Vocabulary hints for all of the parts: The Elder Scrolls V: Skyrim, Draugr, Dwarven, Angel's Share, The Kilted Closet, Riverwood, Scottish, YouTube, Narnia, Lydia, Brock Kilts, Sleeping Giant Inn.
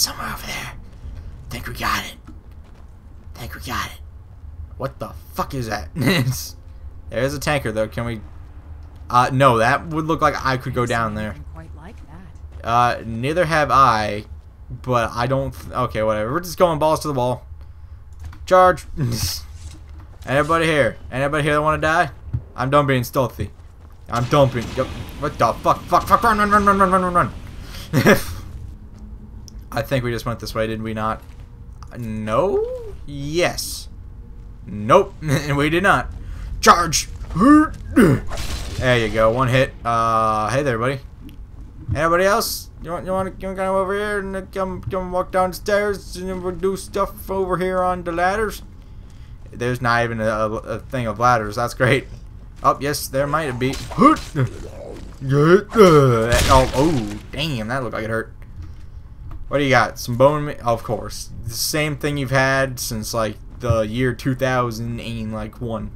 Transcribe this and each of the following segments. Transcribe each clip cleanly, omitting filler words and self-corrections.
It's somewhere over there. Think we got it. Think we got it. What the fuck is that? There is a tanker though. Can we? No, that would look like I could go down there. Quite like that. Neither have I, but I don't. Okay, whatever. We're just going balls to the wall. Charge. Anybody here? Anybody here that want to die? I'm done being stealthy. I'm dumping. Yep. What the fuck? Fuck! Fuck! Run! Run! Run! Run! Run! Run! Run! I think we just went this way, did we not? No. Yes. Nope. And we did not. Charge. There you go. One hit. Hey there, buddy. Anybody else? You want to go over here and come walk downstairs and we'll do stuff over here on the ladders? There's not even a thing of ladders. That's great. Oh, yes, there might be. Oh, damn, that looked like it hurt. What do you got? Some bone meal? Of course. The same thing you've had since, like, the year 2001.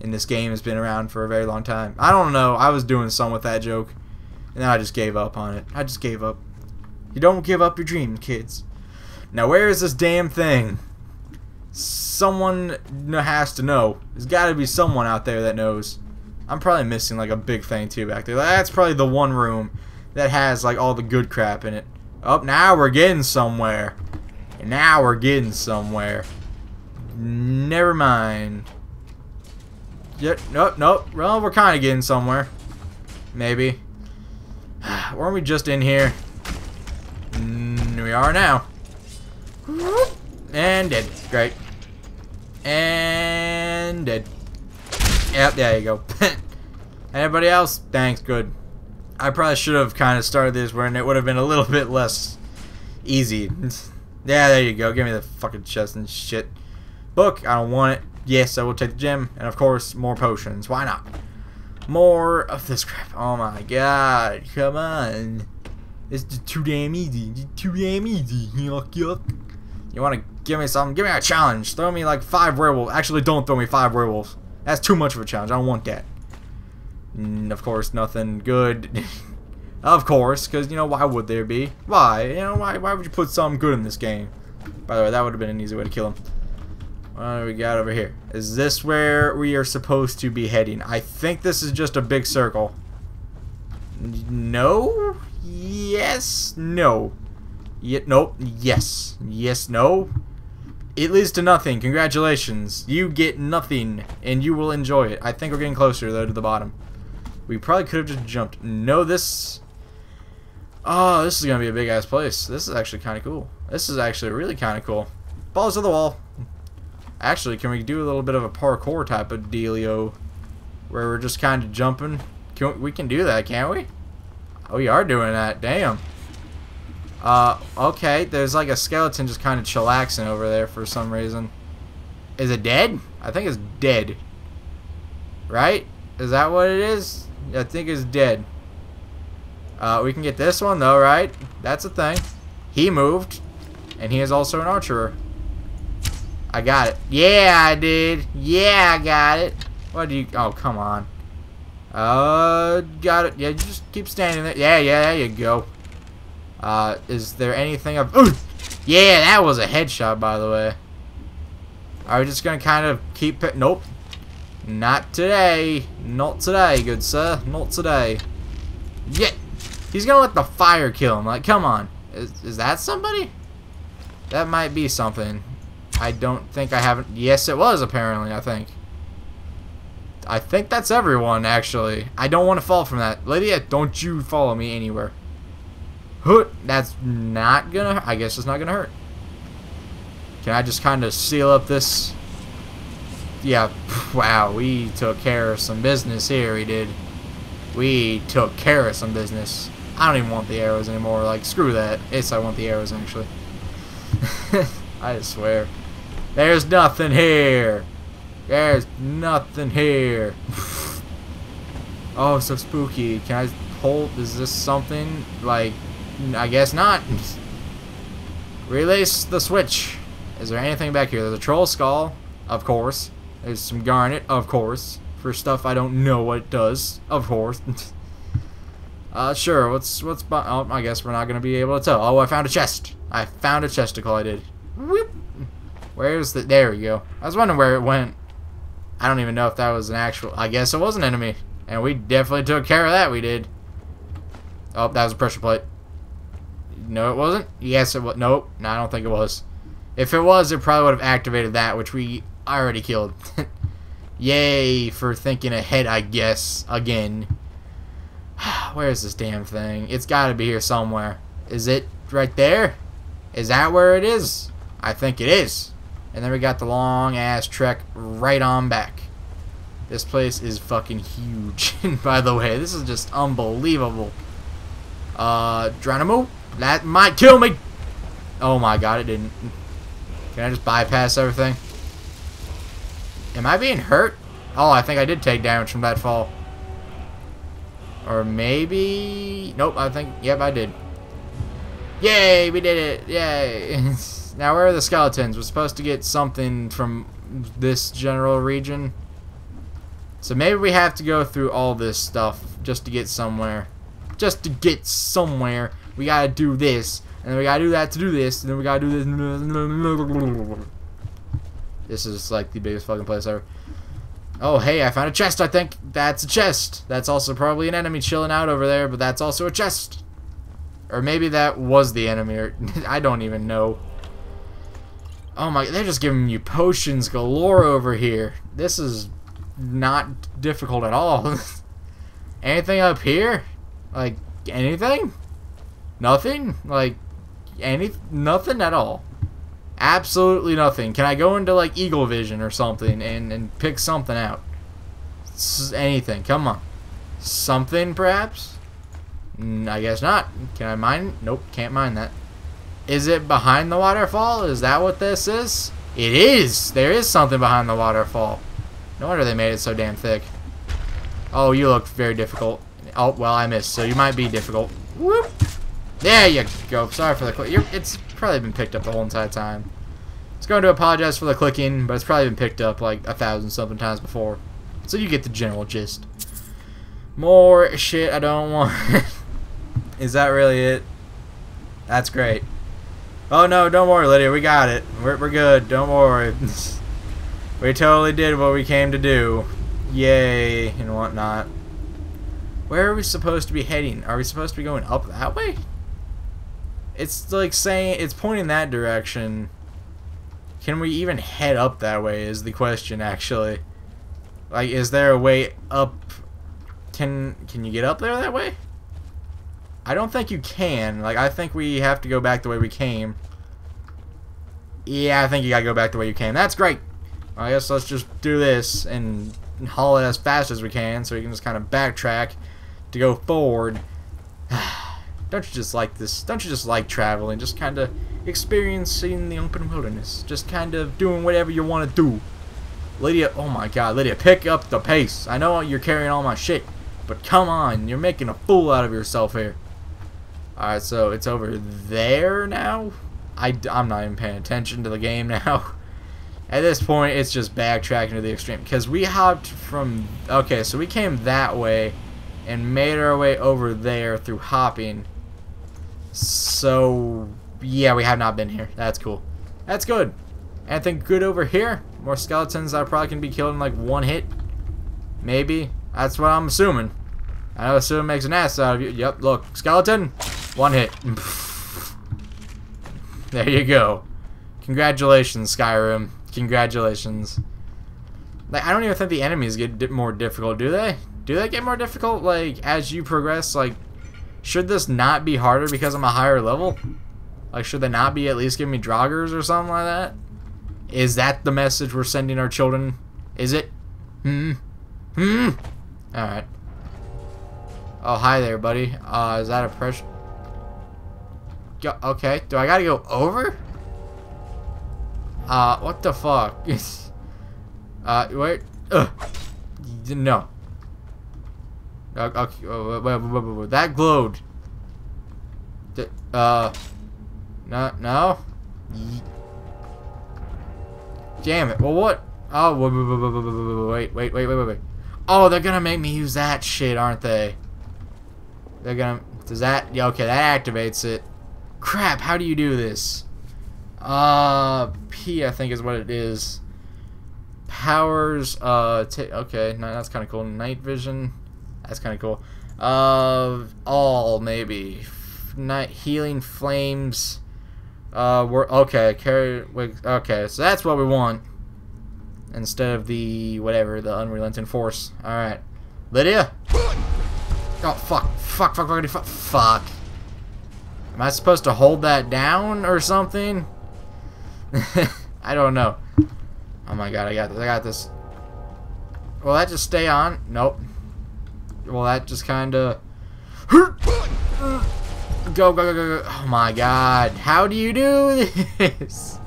And this game has been around for a very long time. I don't know. I was doing some with that joke. And then I just gave up on it. I just gave up. You don't give up your dreams, kids. Now, where is this damn thing? Someone has to know. There's got to be someone out there that knows. I'm probably missing like a big thing too back there. That's probably the one room that has like all the good crap in it. Oh, now we're getting somewhere. Now we're getting somewhere. Never mind. Yep. Nope. Nope. Well, we're kind of getting somewhere. Maybe. Weren't we just in here? We are now. And dead. Great. And dead. Yep, there you go. Anybody else? Thanks, good. I probably should have kind of started this where it would have been a little bit less easy. Yeah, there you go. Give me the fucking chest and shit. Book, I don't want it. Yes, I will take the gem. And of course, more potions. Why not? More of this crap. Oh my god. Come on. It's just too damn easy. It's too damn easy. Yuck, yuck. You want to give me something? Give me a challenge. Throw me like 5 werewolves. Actually, don't throw me 5 werewolves. That's too much of a challenge. I don't want that. And of course, nothing good. Of course, because, you know, why would there be? Why? You know, why would you put something good in this game? By the way, that would have been an easy way to kill him. What do we got over here? Is this where we are supposed to be heading? I think this is just a big circle. No? Yes? No. Nope. Yes. Yes, no. It leads to nothing. Congratulations. You get nothing, and you will enjoy it. I think we're getting closer, though, to the bottom. We probably could have just jumped. No, this... Oh, this is going to be a big-ass place. This is actually kind of cool. This is actually really kind of cool. Balls to the wall. Actually, can we do a little bit of a parkour type of dealio where we're just kind of jumping? We can do that, can't we? Oh, we are doing that. Damn. Okay, there's like a skeleton just kind of chillaxing over there for some reason. Is it dead? I think it's dead. Right? Is that what it is? I think it's dead. We can get this one though, right? That's a thing. He moved. And he is also an archer. I got it. Yeah, I did. Yeah, I got it. What do you... Oh, come on. Got it. Yeah, just keep standing there. Yeah, there you go. Is there anything of... Ooh! Yeah, that was a headshot, by the way. Are we just gonna kind of keep it? Nope. Not today. Not today, good sir. Not today. Yeah. He's gonna let the fire kill him. Like, come on. Is that somebody? That might be something. I don't think I haven't... Yes, it was, apparently, I think. I think that's everyone, actually. I don't want to fall from that. Lydia, don't you follow me anywhere. That's not gonna... I guess it's not gonna hurt. Can I just kind of seal up this? Yeah. Wow, we took care of some business here, we did. We took care of some business. I don't even want the arrows anymore. Like, screw that. Yes, I want the arrows, actually. I swear. There's nothing here. There's nothing here. Oh, so spooky. Can I hold... Is this something? Like... I guess not. Release the switch. Is there anything back here? There's a troll skull, of course. There's some garnet, of course. For stuff I don't know what it does, of course. Sure, what's oh, I guess we're not gonna be able to tell. Oh, I found a chest. I found a chesticle, I did. Whoop. Where's the, there we go. I was wondering where it went. I don't even know if that was an actual, I guess it was an enemy. And we definitely took care of that, we did. Oh, that was a pressure plate. No, it wasn't. Yes, it was. Nope. No, I don't think it was. If it was, it probably would have activated that, which we already killed. Yay for thinking ahead, I guess. Again. Where is this damn thing? It's got to be here somewhere. Is it right there? Is that where it is? I think it is. And then we got the long-ass trek right on back. This place is fucking huge. By the way, this is just unbelievable. Geronimo? That might kill me! Oh my god, it didn't. Can I just bypass everything? Am I being hurt? Oh, I think I did take damage from that fall. Or maybe... Nope, I think... Yep, I did. Yay, we did it! Yay! Now, where are the skeletons? We're supposed to get something from this general region. So maybe we have to go through all this stuff just to get somewhere. Just to get somewhere. We gotta do this, and then we gotta do that to do this, and then we gotta do this. This is like the biggest fucking place ever. Oh, hey, I found a chest, I think. That's a chest. That's also probably an enemy chilling out over there, but that's also a chest. Or maybe that was the enemy, or I don't even know. Oh my, they're just giving you potions galore over here. This is not difficult at all. Anything up here? Like, anything? Nothing? Like, nothing at all. Absolutely nothing. Can I go into, like, Eagle Vision or something and pick something out? Anything. Come on. Something, perhaps? I guess not. Can I mine? Nope, can't mine that. Is it behind the waterfall? Is that what this is? It is! There is something behind the waterfall. No wonder they made it so damn thick. Oh, you look very difficult. Oh, well, I missed, so you might be difficult. Whoop! There you go. Sorry for the click. It's probably been picked up the whole entire time. It's going to apologize for the clicking, but it's probably been picked up like 1,000-something times before. So you get the general gist. More shit I don't want. Is that really it? That's great. Oh no, don't worry, Lydia. We got it. We're good. Don't worry. We totally did what we came to do. Yay and whatnot. Where are we supposed to be heading? Are we supposed to be going up that way? It's like saying, it's pointing that direction. Can we even head up that way is the question, actually. Like, is there a way up? Can you get up there that way? I don't think you can. Like, I think we have to go back the way we came. Yeah, I think you gotta go back the way you came. That's great. I guess let's just do this and haul it as fast as we can so we can just kind of backtrack to go forward. Don't you just like this? Don't you just like traveling? Just kind of experiencing the open wilderness. Just kind of doing whatever you want to do. Lydia, oh my god, Lydia, pick up the pace. I know you're carrying all my shit, but come on, you're making a fool out of yourself here. Alright, so it's over there now? I'm not even paying attention to the game now. At this point, it's just backtracking to the extreme. Because we hopped from... Okay, so we came that way and made our way over there through hopping. So, yeah, we have not been here. That's cool. That's good. Anything good over here? More skeletons that probably can be killed in like one hit. Maybe. That's what I'm assuming. I know assuming makes an ass out of you. Yep, look. Skeleton. One hit. There you go. Congratulations, Skyrim. Congratulations. Like, I don't even think the enemies get more difficult, do they? Do they get more difficult, like, as you progress? Like, should this not be harder because I'm a higher level? Like, should they not be at least giving me Draugrs or something like that? Is that the message we're sending our children? Is it? Alright. Oh, hi there, buddy. Is that a pressure? Okay, do I gotta go over? What the fuck? Wait. Ugh. No. Okay. Wait. That glowed. No. Damn it. Well, what? Oh, wait. Oh, they're gonna make me use that shit, aren't they? They're gonna... Does that... Yeah, okay, that activates it. Crap, how do you do this? P, I think is what it is. Powers, okay, no, that's kind of cool. Night vision, that's kind of cool. All, maybe. Night healing flames. We're okay. Carry. Okay, so that's what we want instead of the whatever, the unrelenting force. All right, Lydia. Oh fuck! Fuck! Fuck! Fuck! Fuck! Fuck! Am I supposed to hold that down or something? I don't know. Oh my god! I got this! I got this. Will that just stay on? Nope. Will that just kind of? Go, go, go, go, go. Oh my god. How do you do this?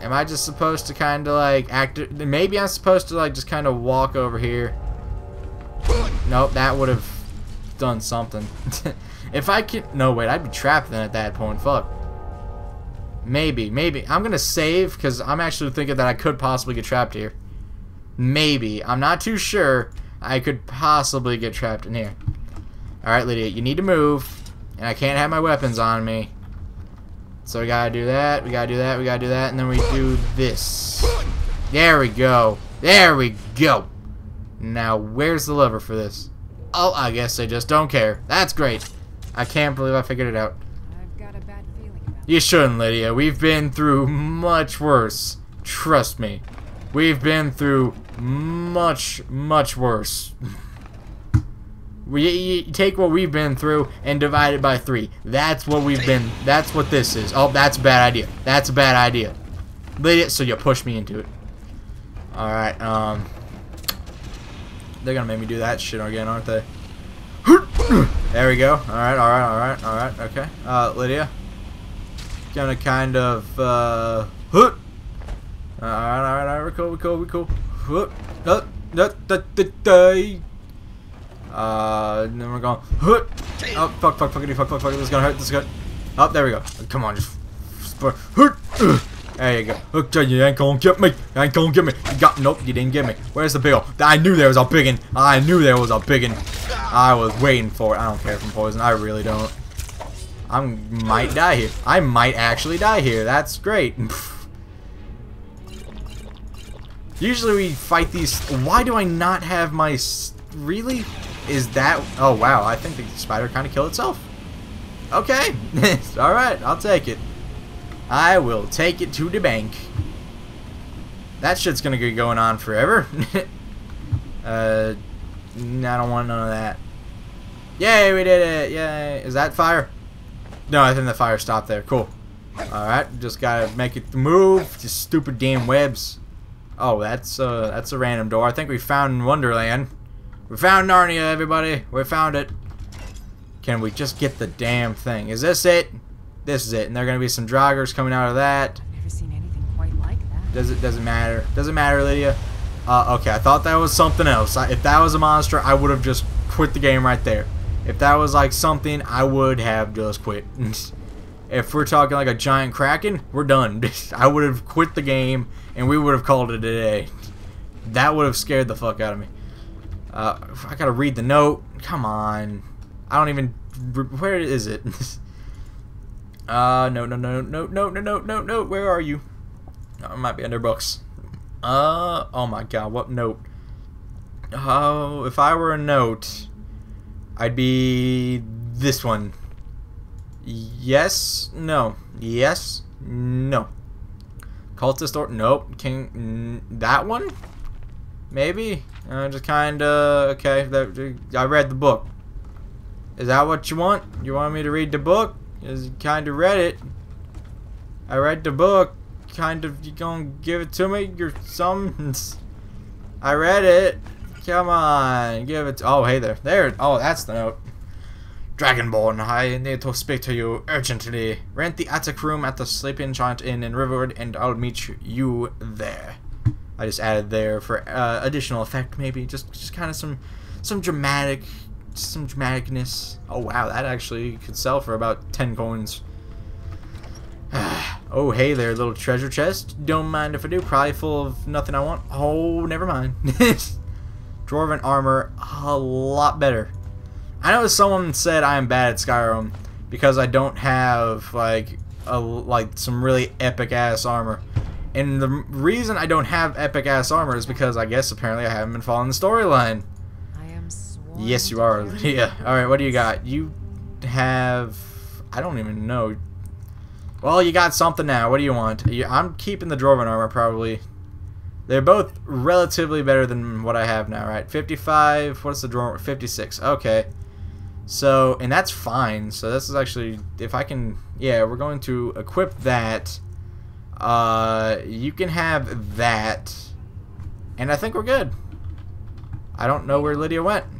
Am I just supposed to kind of like act? Maybe I'm supposed to like just kind of walk over here. Nope, that would have done something. If I could. No, wait, I'd be trapped then at that point. Fuck. Maybe, maybe. I'm going to save because I'm actually thinking that I could possibly get trapped here. Maybe. I'm not too sure. I could possibly get trapped in here. Alright, Lydia, you need to move, and I can't have my weapons on me. So we gotta do that, we gotta do that, we gotta do that, and then we do this. There we go. There we go. Now, where's the lever for this? Oh, I guess they just don't care. That's great. I can't believe I figured it out. I've got a bad feeling about it. You shouldn't, Lydia. We've been through much worse. Trust me. We've been through much, much worse. We take what we've been through and divide it by 3. That's what we've been. That's what this is. Oh, that's a bad idea. That's a bad idea. Lydia, so you push me into it. All right. They're gonna make me do that shit again, aren't they? There we go. All right. All right. All right. All right. Okay. Lydia, gonna kind of. All right. All right. All right. We're cool. We're cool. We're cool. And then we're going. Oh fuck! Fuck! Fuckity! Fuck! Fuck! Fuck! This is gonna hurt. This is gonna. Oh, there we go. Come on, just. There you go. Okay, you ain't gonna get me. You ain't gonna get me. You got. Nope, you didn't get me. Where's the big ol'? I knew there was a big one. I knew there was a big one. I was waiting for it. I don't care if I'm poisoned. I really don't. I might die here. I might actually die here. That's great. Usually we fight these. Why do I not have my? Really? Is that... Oh, wow. I think the spider kind of killed itself. Okay. Alright. I'll take it. I will take it to the bank. That shit's going to be going on forever. I don't want none of that. Yay, we did it. Yay. Is that fire? No, I think the fire stopped there. Cool. Alright. Just gotta make it move. Just stupid damn webs. Oh, that's a random door. I think we found Wonderland. We found Narnia, everybody. We found it. Can we just get the damn thing? Is this it? This is it. And there are going to be some joggers coming out of that. I've never seen anything quite like that. Doesn't matter. Doesn't matter, Lydia. Okay, I thought that was something else. If that was a monster, I would have just quit the game right there. If that was like something, I would have just quit. If we're talking like a giant kraken, we're done. I would have quit the game, and we would have called it a day. That would have scared the fuck out of me. I gotta read the note. Come on. I don't even. Where is it? No. Where are you? Oh, it might be under books. Oh my god, what note? Oh, if I were a note, I'd be this one. Yes, no. Yes, no. Cultist or. Nope. King. That one? Maybe? Just kind of... Okay, I read the book. Is that what you want? You want me to read the book? Is kind of read it. I read the book. Kind of... You gonna give it to me? You're some... I read it. Come on. Give it... Oh, hey there. There... Oh, that's the note. Dragonborn, I need to speak to you urgently. Rent the attic room at the Sleeping Giant Inn in Riverwood and I'll meet you there. I just added there for additional effect, maybe just kind of some dramaticness. Oh wow, that actually could sell for about 10 coins. Oh hey there, little treasure chest. Don't mind if I do. Probably full of nothing I want. Oh, never mind. Dwarven armor, a lot better. I know someone said I'm bad at Skyrim because I don't have like some really epic ass armor, and the reason I don't have epic ass armor is because I guess apparently I haven't been following the storyline. Yes, you are, Lydia. All right, what do you got? You have, I don't even know. Well, you got something now. What do you want? I'm keeping the Dwarven armor probably. They're both relatively better than what I have now, right? 55. What's the Dwarven? 56. Okay. So, and that's fine. So this is actually, if I can, yeah, we're going to equip that. You can have that, and I think we're good. I don't know where Lydia went.